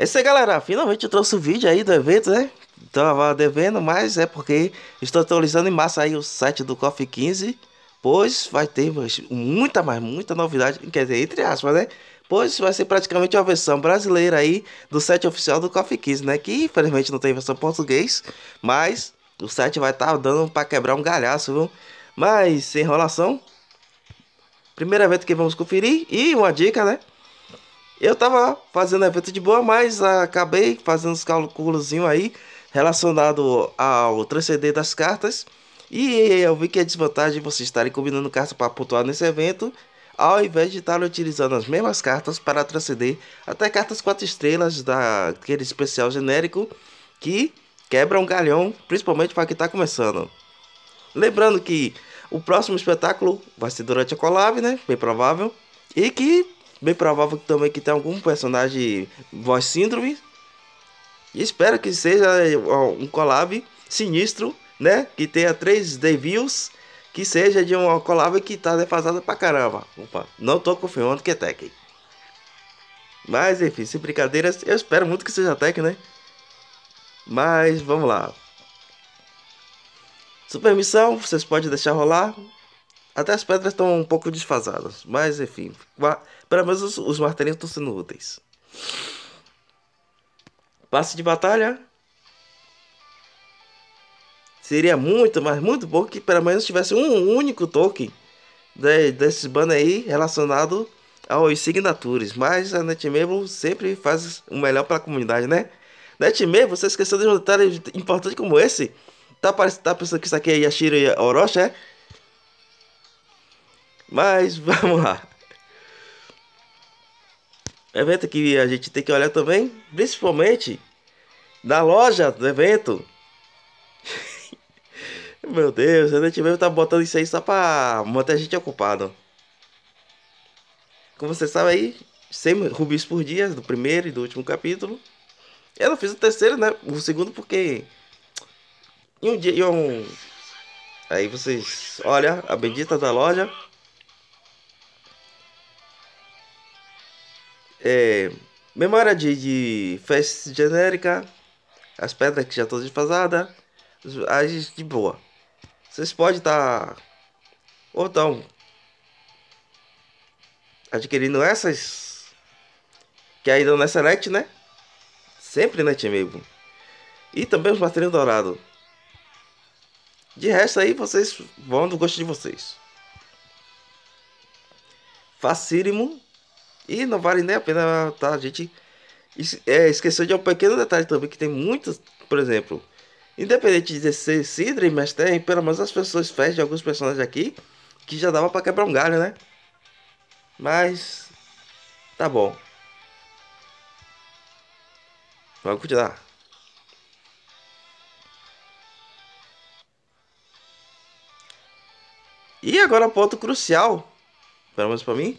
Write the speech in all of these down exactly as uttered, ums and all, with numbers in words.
É isso aí, galera, finalmente eu trouxe o vídeo aí do evento, né? Tava devendo, mas é porque estou atualizando em massa aí o site do KOF quinze, pois vai ter muita, mas muita novidade, quer dizer, entre aspas, né? Pois vai ser praticamente uma versão brasileira aí do site oficial do KOF quinze, né? Que infelizmente não tem versão português, mas o site vai estar dando para quebrar um galhaço, viu? Mas, sem enrolação, primeiro evento que vamos conferir e uma dica, né? Eu tava fazendo evento de boa, mas acabei fazendo os cálculos aí relacionado ao três D das cartas. E eu vi que é desvantagem vocês estarem combinando cartas para pontuar nesse evento, ao invés de estarem utilizando as mesmas cartas para três D, até cartas quatro estrelas daquele especial genérico que quebra um galhão, principalmente para quem está começando. Lembrando que o próximo espetáculo vai ser durante a collab, né? Bem provável. E que... Bem provável também que tem algum personagem voz síndrome. Espero que seja um collab sinistro, né? Que tenha três D views. Que seja de uma collab que tá defasada pra caramba. Opa, não tô confirmando que é Tekken. Mas enfim, sem brincadeiras, eu espero muito que seja Tekken, né? Mas vamos lá. Supermissão, vocês podem deixar rolar. Até as pedras estão um pouco desfasadas, mas enfim, pelo menos os, os martelinhos estão sendo úteis. Passe de batalha. Seria muito, mas muito bom que pelo menos tivesse um único token de, desses banners aí relacionado aos signatures. Mas a NetMarble sempre faz o melhor para a comunidade, né? NetMarble, você esqueceu de um detalhe importante como esse? Tá, tá pensando que isso aqui é Yashiro e Orocha, é? Mas vamos lá. Evento que a gente tem que olhar também, principalmente na loja do evento. Meu Deus, a gente mesmo tá botando isso aí só para manter a gente ocupado. Como vocês sabem aí, cem rubis por dia do primeiro e do último capítulo. Eu não fiz o terceiro, né? O segundo porque em um dia em um... Aí vocês, olha a bendita da loja. É, memória de, de festa genérica, as pedras que já estão desfasadas, as de boa. Vocês podem estar tá, ou estão adquirindo essas que ainda não é select, né? Sempre na Netmarble. E também os materiais dourados. De resto aí vocês vão do gosto de vocês. Facílimo. E não vale nem a pena, tá? A gente é, esqueceu de um pequeno detalhe também, que tem muitos, por exemplo, independente de ser Sidre, mas tem pelo menos as pessoas fez de alguns personagens aqui, que já dava pra quebrar um galho, né? Mas tá bom. Vamos continuar. E agora ponto crucial, pelo menos pra mim.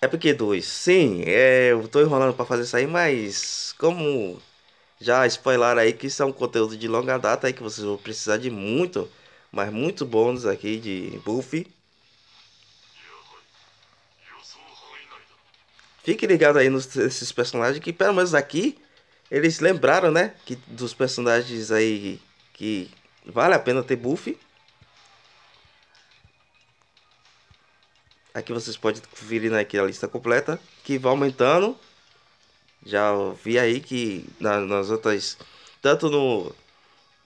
Epic dois, sim, é, eu tô enrolando pra fazer isso aí, mas como já spoilaram aí que isso é um conteúdo de longa data aí que vocês vão precisar de muito, mas muito bônus aqui de buff. Fique ligado aí nos esses personagens que pelo menos aqui eles lembraram, né? Que dos personagens aí que vale a pena ter buff. Aqui vocês podem conferir aqui a lista completa, que vai aumentando. Já vi aí que na, nas outras, tanto no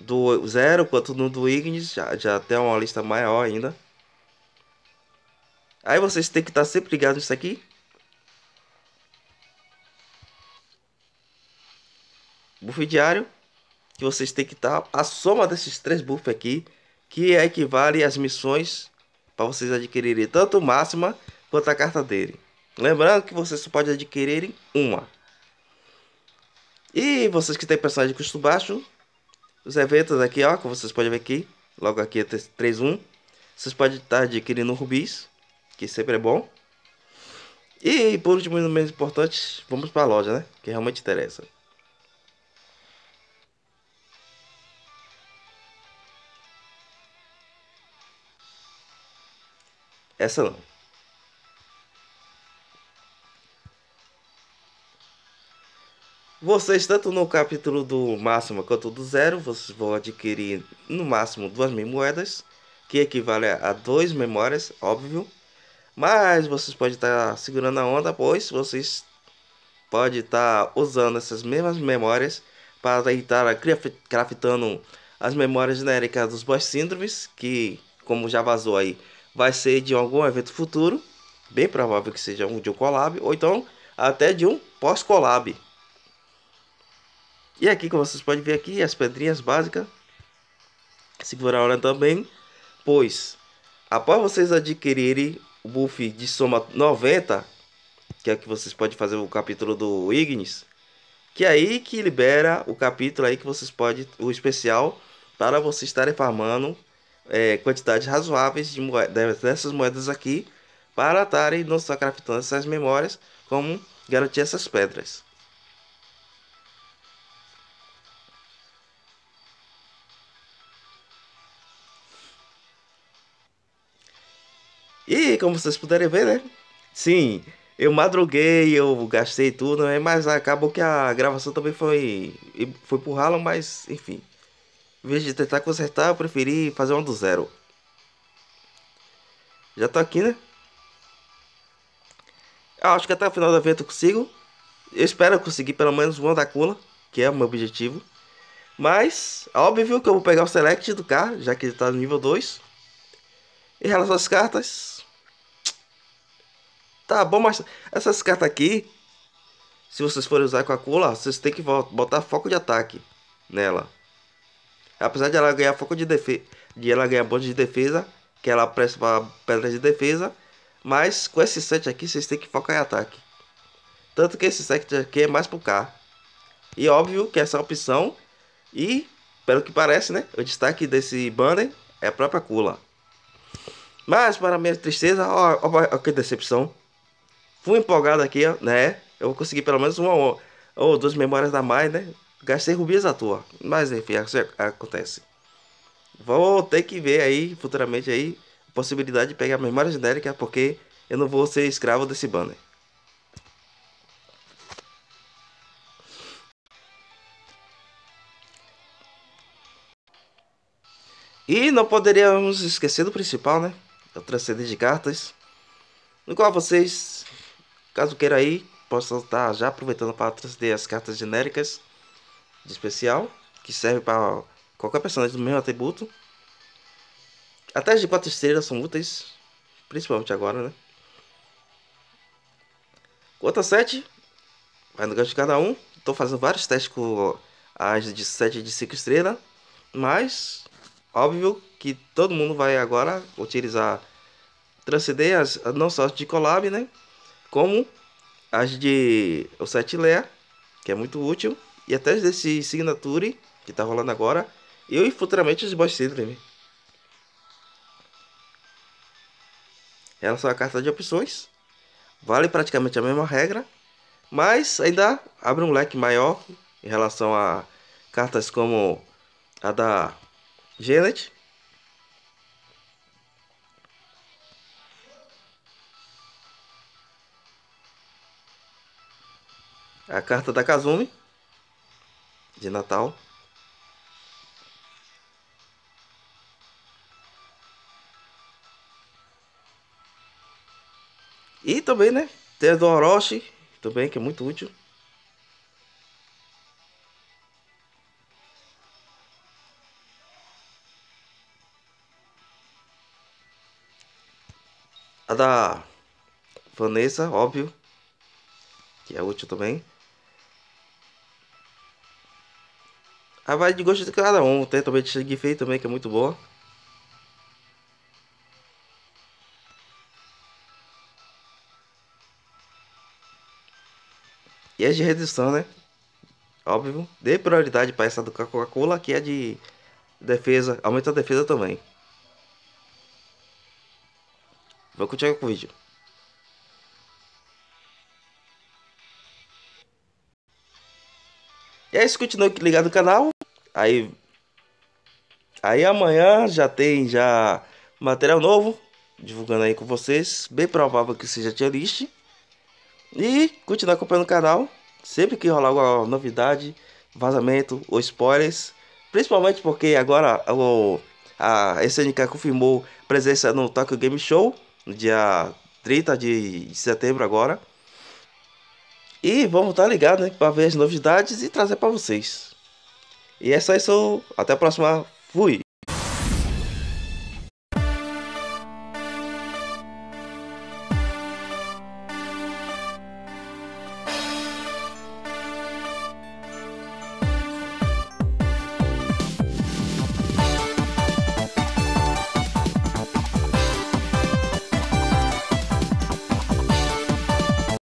do Zero quanto no do Ignis, já, já tem uma lista maior ainda. Aí vocês tem que estar sempre ligados nisso aqui. Buff diário, que vocês tem que estar a soma desses três buffs aqui, que é equivale às missões, para vocês adquirirem tanto máxima quanto a carta dele. Lembrando que vocês só podem adquirir uma. E vocês que tem personagem de custo baixo, os eventos aqui, ó, que vocês podem ver aqui, logo aqui é três um, vocês podem estar adquirindo rubis, que sempre é bom. E por último e não menos importante, vamos para a loja, né, que realmente interessa. Essa não. Vocês, tanto no capítulo do máximo quanto do zero, vocês vão adquirir no máximo duas mil moedas, que equivale a duas memórias, óbvio. Mas vocês podem estar segurando a onda, pois vocês podem estar usando essas mesmas memórias para estar craftando as memórias genéricas dos boss síndromes, que, como já vazou aí, vai ser de algum evento futuro. Bem provável que seja um de um collab, ou então até de um pós-collab. E aqui, como vocês podem ver aqui, as pedrinhas básicas. Segura a hora também, pois após vocês adquirirem o buff de soma noventa, que é que vocês podem fazer o capítulo do Ignis, que é aí que libera o capítulo aí que vocês podem, o especial, para vocês estarem farmando é, quantidades razoáveis de moedas, dessas moedas aqui, para estarem não só craftando essas memórias, como garantir essas pedras. E como vocês puderem ver, né? Sim, eu madruguei, eu gastei tudo, né? Mas acabou que a gravação também foi, foi pro ralo, mas enfim. Em vez de tentar consertar, eu preferi fazer uma do zero. Já tô aqui, né? Eu acho que até o final do evento eu consigo. Eu espero conseguir pelo menos uma da Kula, que é o meu objetivo. Mas, óbvio que eu vou pegar o Select do carro, já que ele tá no nível dois. Em relação às cartas... Tá bom, mas essas cartas aqui, se vocês forem usar com a Kula, vocês tem que botar foco de ataque nela. Apesar de ela ganhar foco de defesa, de ela ganhar bônus de defesa, que ela presta para pedra de defesa, mas com esse set aqui vocês tem que focar em ataque. Tanto que esse set aqui é mais pro K. E óbvio que essa é a opção. E pelo que parece, né, o destaque desse banner é a própria Kula. Mas para minha tristeza, ó, ó que decepção. Fui empolgado aqui, ó, né? Eu vou conseguir pelo menos uma ou, ou duas memórias da mais, né? Gastei rubias à toa. Mas enfim, acontece. Vou ter que ver aí, futuramente aí, a possibilidade de pegar memórias genéricas, porque eu não vou ser escravo desse banner. E não poderíamos esquecer do principal, né? É o transcender de cartas, no qual vocês, caso queira aí, possam estar já aproveitando para transcender as cartas genéricas de especial, que serve para qualquer personagem do mesmo atributo. Até as de quatro estrelas são úteis, principalmente agora, né? Quanto a sete, vai no gancho de cada um. Estou fazendo vários testes com as de sete e de cinco estrelas, mas óbvio que todo mundo vai agora utilizar, transcender as, não só as de collab, né? Como as de o sete Lea, que é muito útil, e até desse Signature, que tá rolando agora, eu e futuramente os boss syndrome. Elas são a carta de opções, vale praticamente a mesma regra, mas ainda abre um leque maior em relação a cartas como a da Genet. A carta da Kazumi, de Natal. E também, né, tem a do Orochi, também, que é muito útil. A da Vanessa, óbvio, que é útil também. A vai de gosto de cada um. Tem também de Shigifei também, que é muito boa. E as de redução, né? Óbvio. Dê prioridade para essa do Coca-Cola, que é de defesa. Aumenta a defesa também. Vou continuar com o vídeo. E é isso, continua ligado no canal. Aí, aí amanhã já tem já material novo. divulgando aí com vocês. Bem provável que seja tier list. E continuar acompanhando o canal. Sempre que rolar alguma novidade, vazamento ou spoilers. Principalmente porque agora o, a S N K confirmou presença no Tokyo Game Show. No dia trinta de setembro agora. E vamos estar ligados, né, para ver as novidades e trazer para vocês. E é só isso. Até a próxima. Fui!